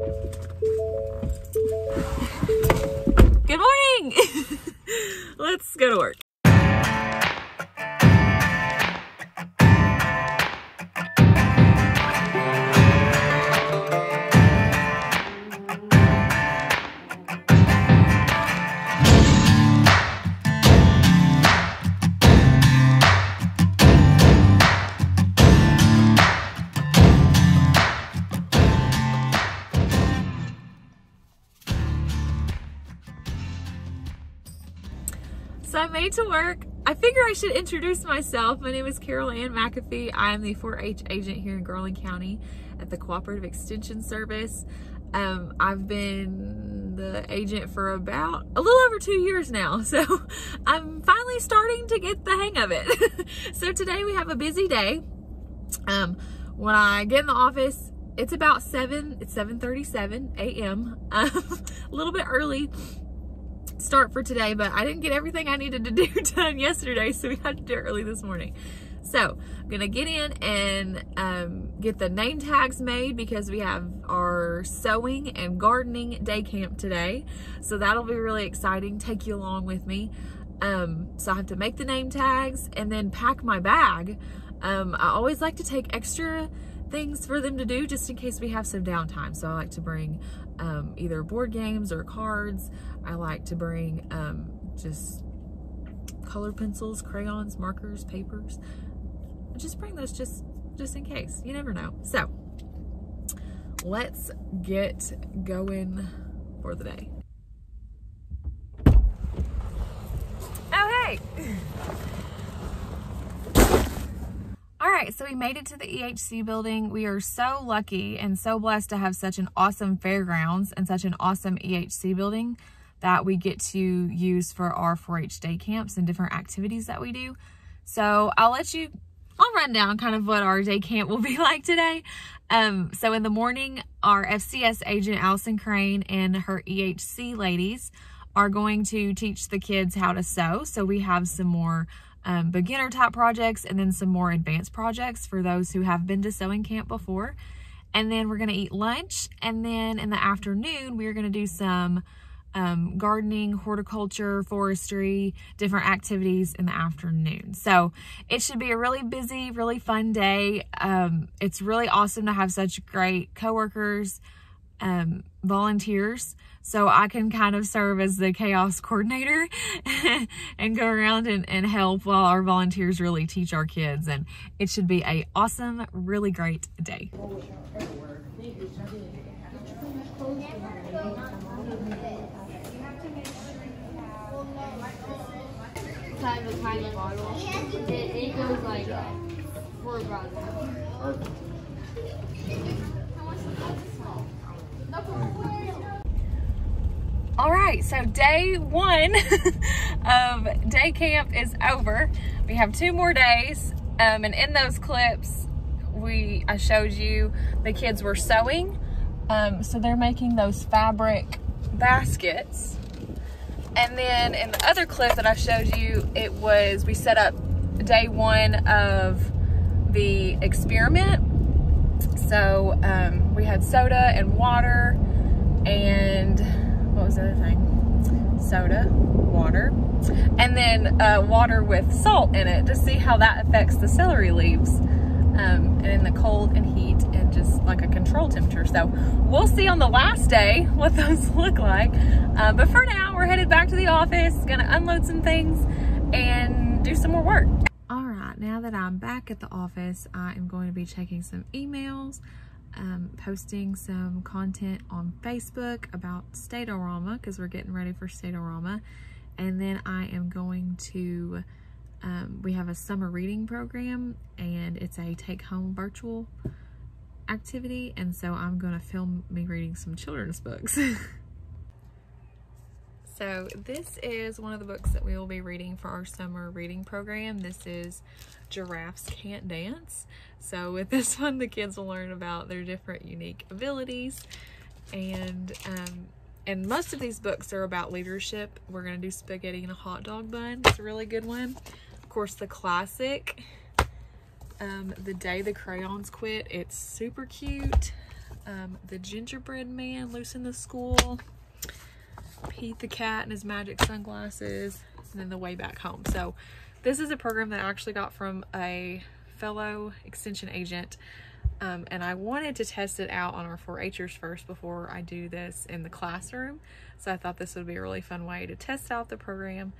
Good morning! Let's go to work. To work. I figure I should introduce myself. My name is Carol Ann McAfee. I am the 4-H agent here in Garland County at the Cooperative Extension Service. I've been the agent for about a little over 2 years now, so I'm finally starting to get the hang of it. So today we have a busy day. When I get in the office, it's about 7, it's 7:37 a.m. A little bit early start for today, but I didn't get everything I needed to do done yesterday, so we had to do it early this morning. So I'm gonna get in and get the name tags made because we have our sewing and gardening day camp today, so that'll be really exciting. Take you along with me. So I have to make the name tags and then pack my bag. I always like to take extra things for them to do just in case we have some downtime, so I like to bring either board games or cards. I like to bring just colored pencils, crayons, markers, papers. I just bring those just in case. You never know. So let's get going for the day. Oh, hey. All right, so we made it to the EHC building. We are so lucky and so blessed to have such an awesome fairgrounds and such an awesome EHC building that we get to use for our 4-H day camps and different activities that we do. So I'll run down kind of what our day camp will be like today. So in the morning, our FCS agent, Allison Crane, and her EHC ladies are going to teach the kids how to sew. So we have some more beginner type projects and then some more advanced projects for those who have been to sewing camp before. And then we're going to eat lunch, and then in the afternoon we're going to do some gardening, horticulture, forestry, different activities in the afternoon. So it should be a really busy, really fun day. It's really awesome to have such great coworkers, volunteers, so I can kind of serve as the chaos coordinator and go around and help while our volunteers really teach our kids, and it should be a awesome, really great day. Kind of a tiny bottle. It goes like 4 gallons. How much is small? All right, so day one of day camp is over. We have 2 more days, and in those clips I showed you the kids were sewing, so they're making those fabric baskets. And then in the other clip that I showed you, it was we set up day one of the experiment. So we had soda and water, and what was the other thing? Soda, water, and then water with salt in it to see how that affects the celery leaves, and in the cold and heat and just like a control temperature. So we'll see on the last day what those look like. But for now, we're headed back to the office, gonna unload some things and do some more work. Now that I'm back at the office, I am going to be checking some emails, posting some content on Facebook about State-O-Rama because we're getting ready for State-O-Rama. And then I am going to, we have a summer reading program and it's a take home virtual activity. And so I'm going to film me reading some children's books. So this is one of the books that we will be reading for our summer reading program. This is Giraffes Can't Dance. So with this one, the kids will learn about their different unique abilities. And most of these books are about leadership. We're gonna do Spaghetti and a Hot Dog Bun. It's a really good one. Of course, the classic, The Day the Crayons Quit. It's super cute. The Gingerbread Man Loose in the School, Pete the Cat and His Magic Sunglasses, and then The Way Back Home. So this is a program that I actually got from a fellow extension agent, and I wanted to test it out on our 4-Hers first before I do this in the classroom. So I thought this would be a really fun way to test out the program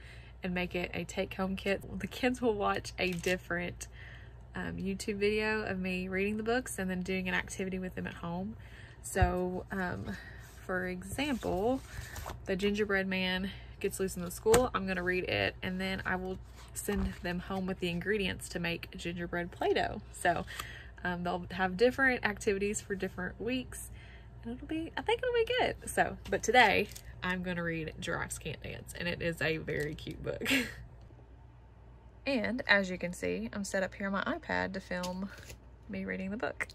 and make it a take-home kit. The kids will watch a different YouTube video of me reading the books and then doing an activity with them at home. So for example, The Gingerbread Man Gets Loose in the School. I'm gonna read it and then I will send them home with the ingredients to make gingerbread Play-Doh. So they'll have different activities for different weeks, and it'll be, I think it'll be good. So, but today I'm gonna read Giraffes Can't Dance, and it is a very cute book. And as you can see, I'm set up here on my iPad to film me reading the book.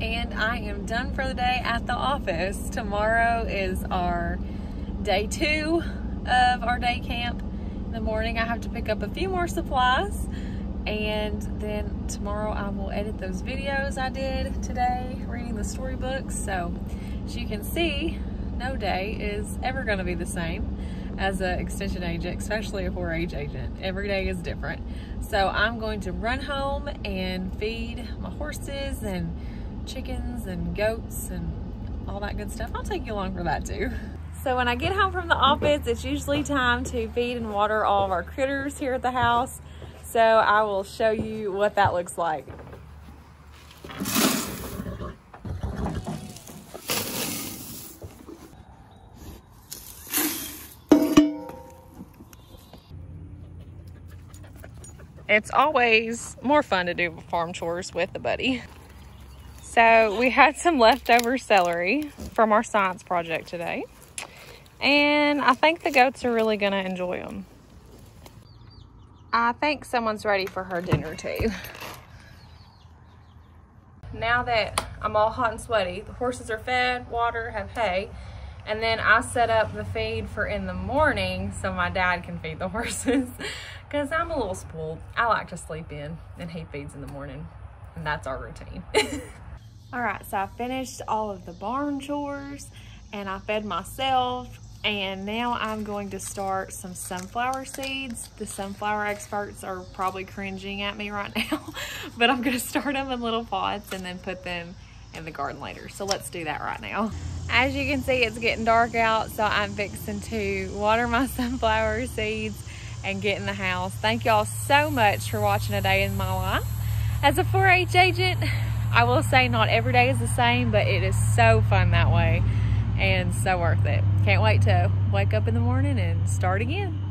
And I am done for the day at the office. Tomorrow is our day 2 of our day camp. In the morning I have to pick up a few more supplies, and then tomorrow I will edit those videos I did today reading the storybooks. So as you can see, no day is ever going to be the same as an extension agent, especially a 4-H agent. Every day is different. So I'm going to run home and feed my horses and chickens and goats and all that good stuff. I'll take you along for that too. So when I get home from the office, it's usually time to feed and water all of our critters here at the house. So I will show you what that looks like. It's always more fun to do farm chores with a buddy. So we had some leftover celery from our science project today, and I think the goats are really gonna enjoy them. I think someone's ready for her dinner too. Now that I'm all hot and sweaty, the horses are fed, water, have hay, and then I set up the feed for in the morning so my dad can feed the horses, because I'm a little spoiled. I like to sleep in and he feeds in the morning, and that's our routine. All right, so I finished all of the barn chores and I fed myself, and now I'm going to start some sunflower seeds. The sunflower experts are probably cringing at me right now, but I'm gonna start them in little pots and then put them in the garden later. So let's do that right now. As you can see, it's getting dark out, so I'm fixing to water my sunflower seeds and get in the house. Thank y'all so much for watching A Day in My Life. As a 4-H agent, I will say not every day is the same, but it is so fun that way and so worth it. Can't wait to wake up in the morning and start again.